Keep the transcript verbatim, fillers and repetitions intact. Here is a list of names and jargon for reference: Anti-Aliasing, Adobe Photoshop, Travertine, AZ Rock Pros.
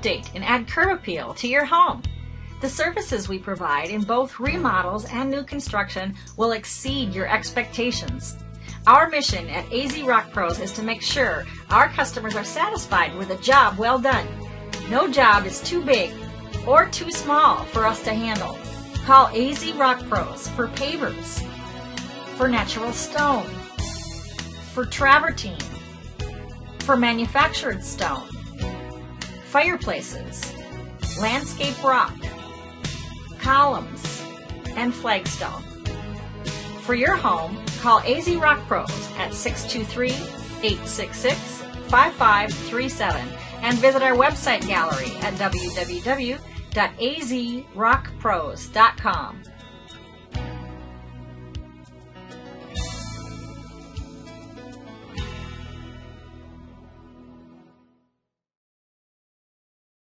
update and add curb appeal to your home. The services we provide in both remodels and new construction will exceed your expectations. Our mission at A Z Rock Pros is to make sure our customers are satisfied with a job well done. No job is too big or too small for us to handle. Call A Z Rock Pros for pavers, for natural stone, for travertine, for manufactured stone, fireplaces, landscape rock, columns, and flagstone. For your home, call A Z Rock Pros at six two three, eight six six, five five three seven and visit our website gallery at w w w dot a z rock pros dot com.